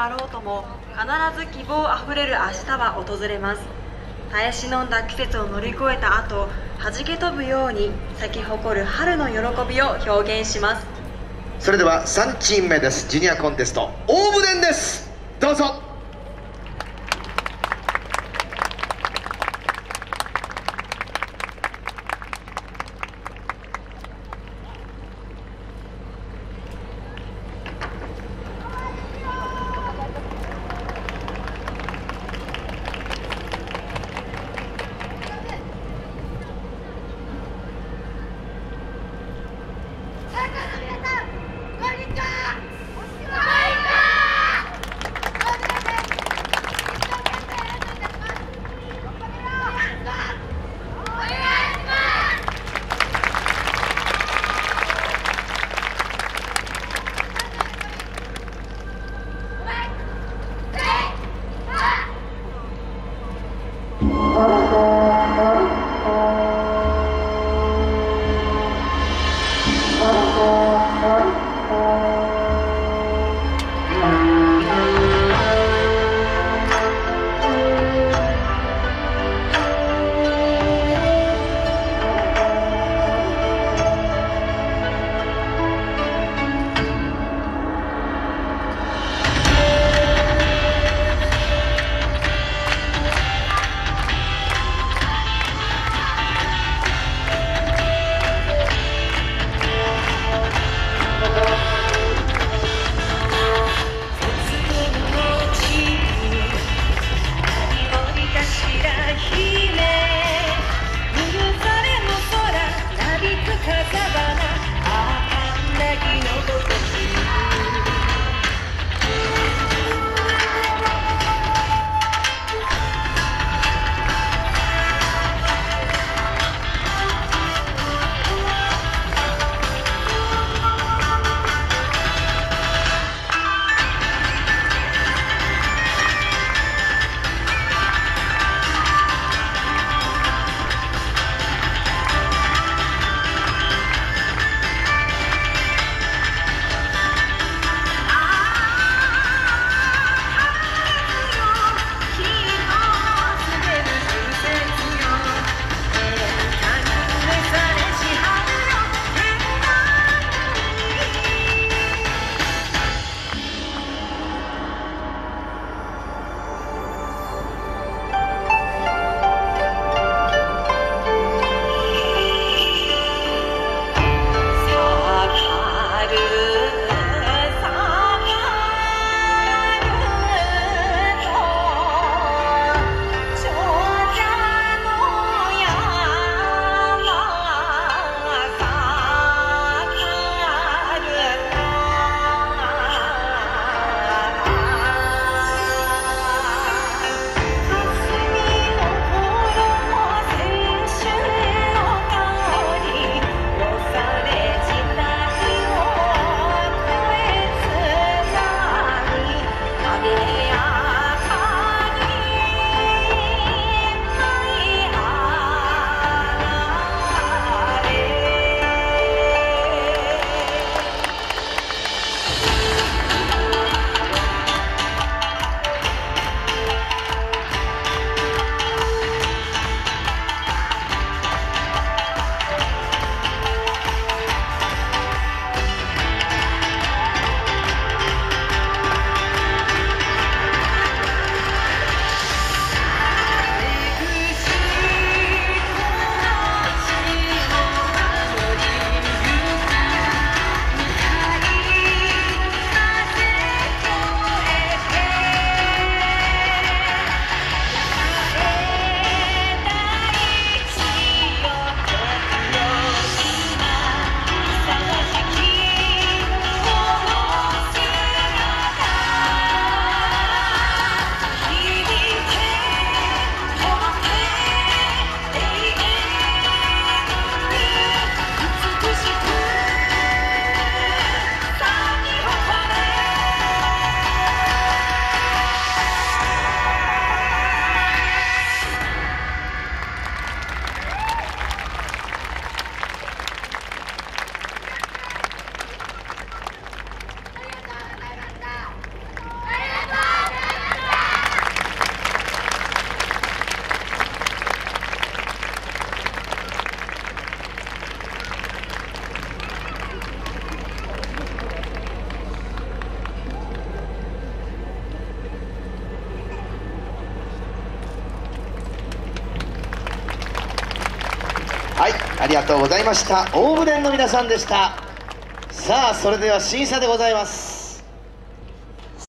があろうとも必ず希望あふれる明日は訪れます。耐え忍んだ季節を乗り越えた後、はじけ飛ぶように咲き誇る春の喜びを表現します。それでは3チーム目です。ジュニアコンテスト応募伝です。どうぞ。はい、ありがとうございました。大牟田の皆さんでした。さあ、それでは審査でございます。